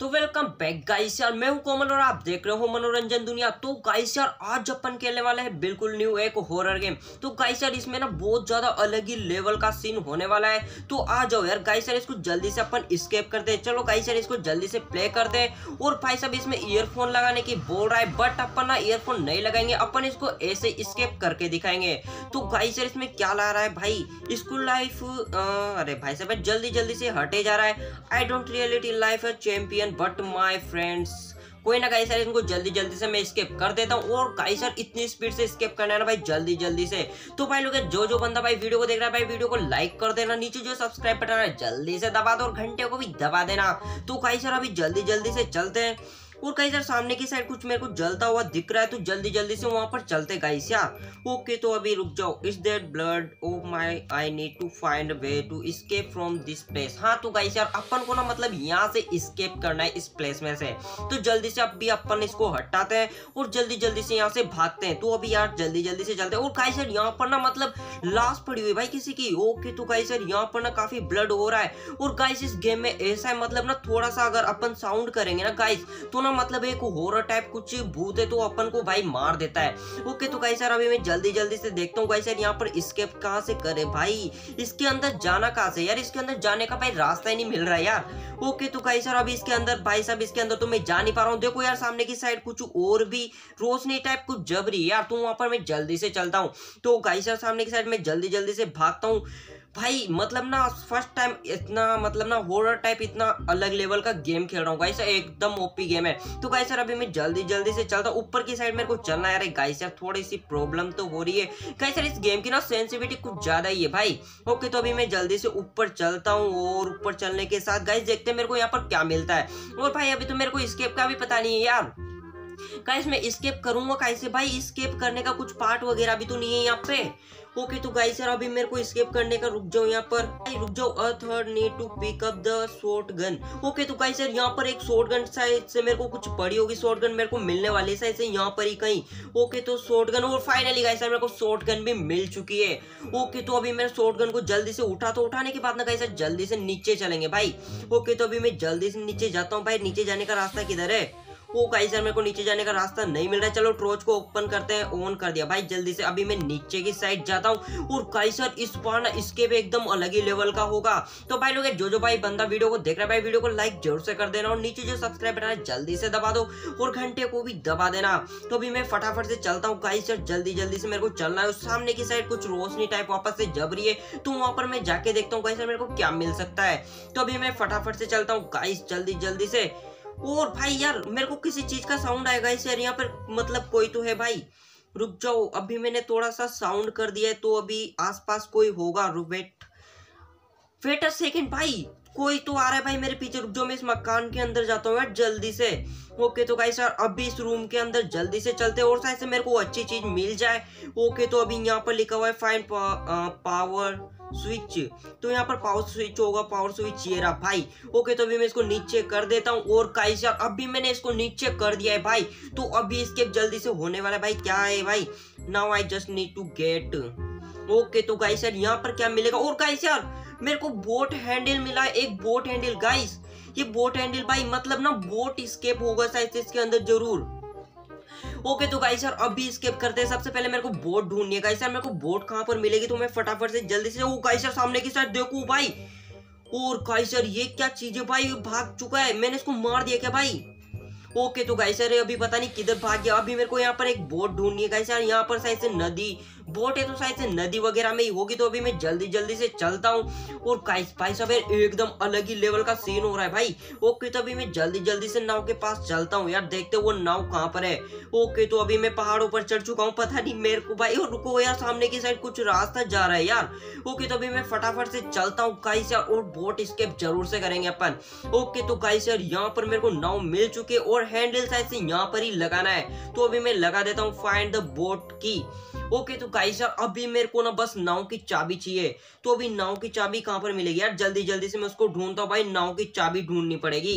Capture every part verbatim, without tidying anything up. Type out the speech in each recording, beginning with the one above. तो welcome back guys यार, मैं हूं कोमल और आप देख रहे हो मनोरंजन दुनिया। तो गाइस यार, आज अपन खेलने वाले हैं बिल्कुल न्यू एक हॉरर गेम। तो गाइस यार, इसमें ना बहुत ज़्यादा अलग ही लेवल का सीन होने वाला है। तो आ जाओ यार गाइस यार, इसको जल्दी से अपन स्केप करते हैं। चलो गाइस यार, इसको जल्दी से प्ले करते हैं। और भाई साहब, इसमें ईयरफोन लगाने की बोल रहा है, बट अपन ना ईयरफोन नहीं लगाएंगे, अपन इसको ऐसे स्केप करके दिखाएंगे। तो गाइस यार, इसमें क्या ला रहा है भाई, स्कूल लाइफ। अरे भाई साहब, जल्दी जल्दी से हटे जा रहा है। I don't reality life a champion but my friends. कोई ना गाइस यार, इनको जल्दी जल्दी से मैं स्केप कर देता हूँ। और गाइस यार, इतनी स्पीड से स्केप करना है ना भाई, जल्दी जल्दी से। तो भाई लोग, जो जो बंदा भाई वीडियो को देख रहा है भाई, वीडियो को लाइक कर देना, नीचे जो सब्सक्राइब बटन है जल्दी से दबा दो और घंटे को भी दबा देना। तो गाइस यार, अभी जल्दी जल्दी से चलते हैं। और गाइस यार, सामने की साइड कुछ मेरे को जलता हुआ दिख रहा है, तो जल्दी जल्दी से वहां पर चलते गाइस यार। ओके, तो अभी रुक जाओ। Is there blood? Oh my, I need to find way to escape from this place. हाँ, तो गाइस यार, अपन को ना मतलब यहाँ से एस्केप करना है, इस प्लेस में से। तो जल्दी से अभी अपन इसको हटाते हैं और जल्दी जल्दी से यहाँ से भागते हैं। तो अभी यार जल्दी जल्दी से चलते हैं। और गाइस यार, यहाँ पर ना मतलब लाश पड़ी हुई भाई किसी की। ओके, तो गाइस यार, यहाँ पर ना काफी ब्लड हो रहा है। और गाइस, इस गेम में ऐसा है मतलब ना, थोड़ा सा अगर अपन साउंड करेंगे ना गाइस, तो मतलब एक हॉरर टाइप कुछ भूत है तो अपन को भाई मार देता है। ओके, तो गाइस यार, अभी मैं जल्दी जल्दी से देखता हूँ गाइस यार, यहाँ पर एस्केप कहाँ से करे भाई, इसके अंदर जाना कहाँ से यार, इसके अंदर जाने का भाई रास्ता ही नहीं मिल रहा है यार। ओके, तो गाइस यार, अभी इसके अंदर भाई साहब, इसके अंदर तो मैं जा नहीं पा रहा हूँ। देखो यार, सामने की साइड कुछ और भी रोशनी टाइप कुछ जब रही है यार, तो वहां पर मैं जल्दी से चलता हूँ। तो गाइस यार, सामने की साइड में जल्दी जल्दी से भागता हूँ भाई। मतलब ना फर्स्ट टाइम इतना मतलब ना हॉरर टाइप इतना अलग लेवल का गेम खेल रहा हूँ गाइस, एकदम ओपी गेम है। तो गाइस यार, अभी मैं जल्दी जल्दी से चलता हूँ। ऊपर की साइड मेरे को चलना है गाइस यार, थोड़ी सी प्रॉब्लम तो हो रही है गाइस यार, इस गेम की ना सेंसिटिविटी कुछ ज्यादा ही है भाई। ओके, तो अभी मैं जल्दी से ऊपर चलता हूँ। और ऊपर चलने के साथ गाइस, देखते हैं मेरे को यहाँ पर क्या मिलता है। और भाई, अभी तो मेरे को एस्केप का भी पता नहीं है यार। गाइस, मैं एस्केप करूंगा कैसे भाई, एस्केप करने का कुछ पार्ट वगैरह भी तो नहीं है यहाँ पे। ओके, तो गाइस यार, अभी मेरे को एस्केप करने का, रुक जाओ यहाँ पर भाई, रुक जाओ। A third need to pick up the shotgun. Okay, तो गाइस यार, यहाँ पर एक शॉटगन साइड से मेरे को कुछ पड़ी होगी, शॉटगन मेरे को मिलने वाली साइड से यहाँ पर ही कहीं। ओके, तो शॉटगन, और फाइनली गाइस यार, मेरे को शॉटगन भी मिल चुकी है। ओके, तो अभी मैं शॉटगन को जल्दी से उठा, तो उठाने के बाद ना गाइस यार, जल्दी से नीचे चलेंगे भाई। ओके, तो अभी मैं जल्दी से नीचे जाता हूँ भाई। नीचे जाने का रास्ता किधर है? ओ गाइस यार, मेरे को नीचे जाने का रास्ता नहीं मिल रहा है। चलो टॉर्च को ओपन करते हैं, ऑन कर दिया भाई। जल्दी से अभी मैं नीचे की साइड जाता हूँ। और गाइस यार, इस बार ना एस्केप एकदम अलग ही लेवल का होगा। तो भाई लोग, जो जो भाई बंदा वीडियो को देख रहा है भाई, वीडियो को लाइक जरूर से कर देना और नीचे जो सब्सक्राइब बटन है जल्दी से दबा दो और घंटे को भी दबा देना। तो अभी मैं फटाफट से चलता हूँ गाइस यार, जल्दी जल्दी से मेरे को चलना है। सामने की साइड कुछ रोशनी टाइप वापस से जब रही है, तो वहां पर मैं जाके देखता हूँ गाइस यार, मेरे को क्या मिल सकता है। तो अभी मैं फटाफट से चलता हूँ गाइस, जल्दी जल्दी से। और भाई यार, मेरे को किसी चीज का साउंड आएगा इस यार, यहाँ पर मतलब कोई तो है भाई। रुक जाओ, अभी मैंने थोड़ा सा साउंड कर दिया है, तो अभी आसपास कोई होगा। रुक, वेट वेट अ सेकंड भाई, कोई तो आ रहा है भाई मेरे पीछे। रुक जाओ, मैं इस मकान के अंदर जाता हूँ यार जल्दी से। ओके, तो गाइस यार, अभी इस रूम के अंदर जल्दी से चलते हैं और शायद से मेरे को अच्छी चीज मिल जाए। ओके, तो अभी यहाँ पर लिखा हुआ है फाइंड पावर स्विच, तो यहाँ पर पावर स्विच होगा, पावर स्विच ये रहा भाई। ओके, तो अभी मैं इसको नीचे कर देता हूँ। और गाइस यार, अभी मैंने इसको नीचे कर दिया है भाई। तो अभी एस्केप जल्दी से होने वाला है भाई। क्या है भाई, now I just need to get. Okay, तो गाइस यार, यहाँ पर क्या मिलेगा? और गाइस यार, मेरे को बोट हैंडल मिला है, एक बोट हैंडल गाइस। ये बोट हैंडल भाई मतलब ना बोट एस्केप होगा शायद इसके अंदर जरूर। ओके, तो गाइस यार, अभी एस्केप करते हैं। सबसे पहले मेरे को बोट ढूंढनी है गाइस यार, मेरे को बोट कहाँ पर मिलेगी, तो मैं फटाफट से जल्दी से। ओ गाइस यार, सामने की साइड देखो भाई। और गाइस यार, ये क्या चीज है भाई, भाग चुका है। मैंने इसको मार दिया क्या भाई? ओके, तो गाइस यार, अभी पता नहीं किधर भाग गया। अभी मेरे को यहाँ पर एक बोट ढूंढनी है गाइस यार। यहाँ पर शायद से नदी बोट है, तो शायद से नदी वगैरह में ही होगी। तो अभी मैं जल्दी जल्दी से चलता हूँ। और गाइस भाई साहब, एकदम अलग ही लेवल का सीन हो रहा है भाई। ओके, तो अभी मैं जल्दी जल्दी से नाव के पास चलता हूँ यार, देखते वो नाव कहाँ पर है। ओके, तो अभी मैं पहाड़ों पर चढ़ चुका हूँ, पता नहीं मेरे को भाई। और रुको यार, सामने की साइड कुछ रास्ता जा रहा है यार। ओके, तो अभी मैं फटाफट से चलता हूँ गाइस यार, और बोट एस्केप जरूर से करेंगे अपन। ओके, तो गाइस यार, यहाँ पर मेरे को नाव मिल चुके और हैंडल साइड से यहाँ पर ही लगाना है। तो अभी मैं लगा देता हूँ फाइंड द बोट की। ओके, तो गाइस यार, अभी मेरे को ना बस नाव की चाबी चाहिए। तो अभी नाव की चाबी कहाँ पर मिलेगी यार, जल्दी जल्दी से मैं उसको ढूंढता हूँ भाई। नाव की चाबी ढूंढनी पड़ेगी।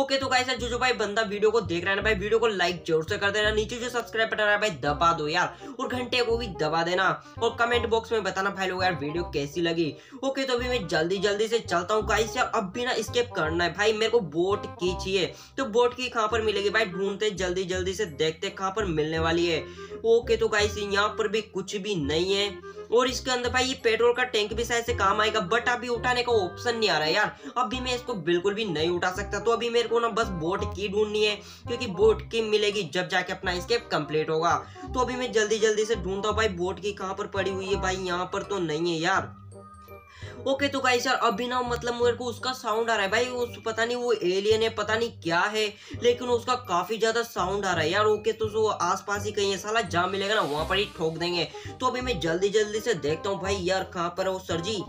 ओके तो गाइस जो जो भाई बंदा वीडियो को देख रहा है ना भाई, वीडियो को लाइक जरूर से कर देना, नीचे जो सब्सक्राइब बटन है भाई दबा दो यार, और घंटे को भी दबा देना, और कमेंट बॉक्स में बताना भाई लोग यार वीडियो कैसी लगी। ओके तो अभी मैं जल्दी जल्दी से चलता हूँ गाइस यार, अब भी ना स्केप करना है भाई, मेरे को बोट की चाहिए। तो बोट की कहाँ पर मिलेगी भाई, ढूंढते जल्दी जल्दी से, देखते कहाँ पर मिलने वाली है। ओके तो गाइस यहाँ पर भी कुछ भी नहीं है, और इसके अंदर भाई ये पेट्रोल का टैंक भी शायद से काम आएगा, बट अभी उठाने का ऑप्शन नहीं आ रहा है यार, अभी मैं इसको बिल्कुल भी नहीं उठा सकता। तो अभी मेरे को ना बस बोट की ढूंढनी है, क्योंकि बोट की मिलेगी जब जाके अपना स्केप कंप्लीट होगा। तो अभी मैं जल्दी जल्दी से ढूंढता हूँ भाई बोट की कहाँ पर पड़ी हुई है भाई, यहाँ पर तो नहीं है यार। ओके तो गाइस यार अभी ना मतलब मेरे को उसका साउंड आ रहा है भाई, उस पता नहीं वो एलियन है पता नहीं क्या है, लेकिन उसका काफी ज्यादा साउंड आ रहा है यार। ओके तो वो आसपास ही कहीं है साला, जहाँ मिलेगा ना वहां पर ही ठोक देंगे। तो अभी मैं जल्दी जल्दी से देखता हूँ भाई यार कहाँ पर है वो सर जी।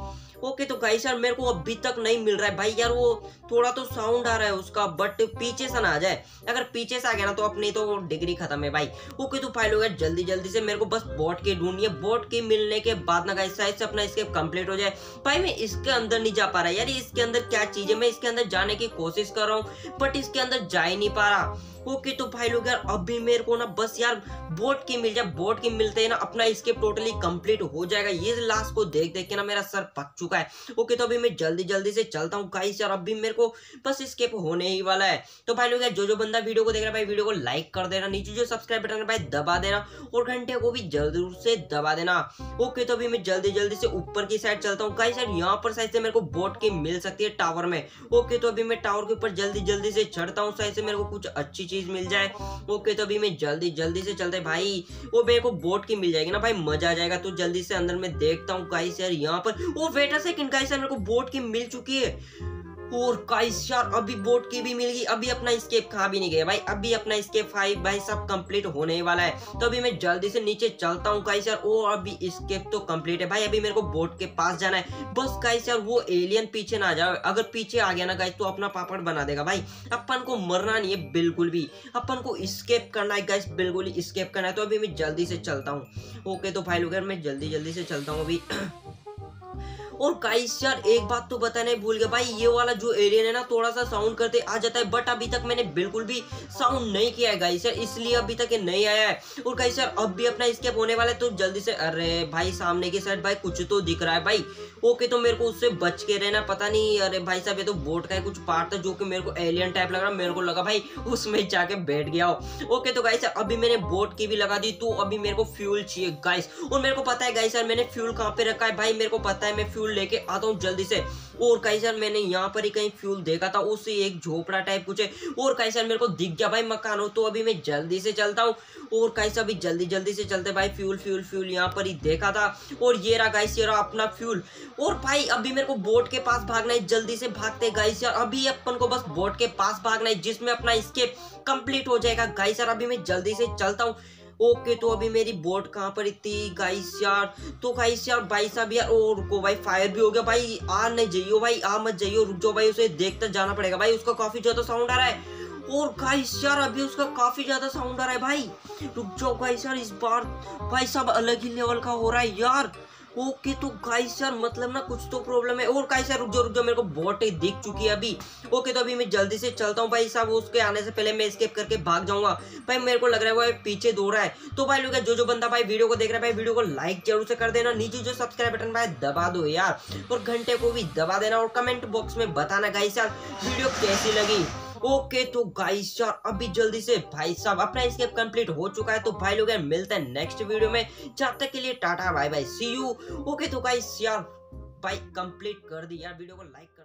ओके तो गाइस यार मेरे को अभी तक नहीं मिल रहा है भाई यार, वो थोड़ा तो साउंड आ रहा है उसका, बट पीछे से ना आ जाए, अगर पीछे से आ गया ना तो अपनी तो डिग्री खत्म है भाई। ओके तो भाई लोग यार जल्दी जल्दी से मेरे को बस बोट की ढूंढनी है, बोट की मिलने के बाद ना गाइस शायद से अपना स्केप कंप्लीट हो जाए। भाई मैं इसके अंदर नहीं जा पा रहा यार, इसके अंदर क्या चीज है, मैं इसके अंदर जाने की कोशिश कर रहा हूँ बट इसके अंदर जा ही नहीं पा रहा। ओके तो भाई लोग यार अभी मेरे को ना बस यार बोट की मिल जाए, बोट की मिलते ही ना अपना स्केप टोटली कंप्लीट हो जाएगा। ये लास्ट को देख देख के ना मेरा सर पक चुका है। ओके तो अभी मैं जल्दी जल्दी से चलता हूँ गाइस यार, अभी मेरे को बस स्केप होने ही वाला है। तो भाई लोग यार जो जो बंदा वीडियो को देख रहा है भाई, वीडियो को लाइक कर देना, नीचे जो सब्सक्राइब बटन है भाई दबा देना, और घंटे को भी जरूर से दबा देना। ओके तो अभी मैं जल्दी जल्दी से ऊपर की साइड चलता हूँ गाइस यार, यहाँ पर शायद से मेरे को बोट की मिल सकती है टावर में। ओके तो अभी मैं टावर के ऊपर जल्दी जल्दी से चढ़ता हूँ, शायद से मेरे को कुछ अच्छी चीज मिल जाए। ओके तो अभी मैं जल्दी जल्दी से चलते भाई, वो मेरे को बोट की मिल जाएगी ना भाई, मजा आ जाएगा। तो जल्दी से अंदर में देखता हूँ गाइस यार, यहाँ पर वो वेट अ सेकंड गाइस यार, मेरे को बोट की मिल चुकी है, और गाइस यार अभी बोट की भी मिल गई। अभी अपना स्केप कहाँ भी नहीं गया भाई, अभी अपना स्केप फाइव भाई सब कंप्लीट होने वाला है। तो अभी मैं जल्दी से नीचे चलता हूँ गाइस यार, और अभी स्केप तो कंप्लीट है भाई, अभी मेरे को बोट के पास जाना है बस गाइस यार, वो एलियन पीछे ना आ जाए, अगर पीछे आ गया ना गाइस तो अपना पापड़ बना देगा भाई। अपन को मरना नहीं है बिल्कुल भी, अपन को स्केप करना है गाइस, बिल्कुल ही स्केप करना है। तो अभी मैं जल्दी से चलता हूँ। ओके तो भाई लोग यार मैं जल्दी जल्दी से चलता हूँ अभी। और गाइस यार एक बात तो बताने भूल गया भाई, ये वाला जो एलियन है ना थोड़ा सा साउंड करते आ जाता है, बट अभी तक मैंने बिल्कुल भी साउंड नहीं किया है गाइस यार, इसलिए अभी तक ये नहीं आया है। और गाइस यार अब भी अपना स्केप होने वाला है, तो जल्दी से अरे भाई सामने की साइड भाई कुछ तो दिख रहा है भाई। ओके तो मेरे को उससे बच के रहना, पता नहीं अरे भाई साहब ये तो बोट का है कुछ पार्ट था, जो कि मेरे को एलियन टाइप लग रहा, मेरे को लगा भाई उसमें जाके बैठ गया हो। ओके तो गाइस यार अभी मैंने बोट की भी लगा दी, तो अभी मेरे को फ्यूल चाहिए गाइस, और मेरे को पता है गाइस यार मैंने फ्यूल कहाँ पे रखा है भाई, मेरे को पता है मैं लेके आता हूँ जल्दी से। और गाइस यार मैंने यहाँ पर ही कहीं फ्यूल देखा था, उससे एक झोपड़ा टाइप कुछ है, और गाइस यार मेरे को दिख गया भाई मकान हो। तो अभी मैं जल्दी से चलता हूँ, और गाइस अभी जल्दी जल्दी से चलते भाई, फ्यूल फ्यूल फ्यूल यहाँ पर ही देखा था, और ये रहा गाइस ये रहा अपना फ्यूल। और भाई अभी मेरे को बोट के पास भागना है, जल्दी से भागते गाइस यार, अभी अपन को बस बोट के पास भागना है जिसमें अपना स्केप कंप्लीट हो जाएगा गाइस यार। अभी मैं जल्दी से चलता हूँ। ओके तो अभी मेरी बोट कहाँ पर थी गाइस यार, तो गाइस यार भाई साहब यार, और को भाई फायर भी हो गया भाई, आ नहीं जाइयो भाई, आ मत जाइयो, रुक जाओ भाई, उसे देखता जाना पड़ेगा भाई, उसका काफी ज्यादा साउंड आ रहा है। और गाइस यार अभी उसका काफी ज्यादा साउंड आ रहा है भाई, रुक जाओ गाइस यार, इस बार भाई साहब अलग ही लेवल का हो रहा है यार। ओके तो गाइस यार मतलब ना कुछ तो प्रॉब्लम है। और गाइस यार रुक जाओ रुक जाओ, मेरे को बोट दिख चुकी है अभी। ओके तो अभी मैं जल्दी से चलता हूँ भाई साहब, उसके आने से पहले मैं स्केप करके भाग जाऊंगा भाई, मेरे को लग रहा है वो पीछे दौड़ रहा है। तो भाई लोग जो जो बंदा भाई वीडियो को देख रहा है भाई, वीडियो को लाइक जरूर से कर देना, नीचे जो सब्सक्राइब बटन भाई दबा दो यार, और घंटे को भी दबा देना, और कमेंट बॉक्स में बताना गाइस यार वीडियो कैसी लगी। ओके तो गाइस यार अभी जल्दी से भाई साहब अपना स्केप कंप्लीट हो चुका है। तो भाई लोग यार मिलते हैं नेक्स्ट वीडियो में, जब तक के लिए tata bye bye see you. Okay तो गाइस यार भाई कंप्लीट कर दी यार, वीडियो को लाइक कर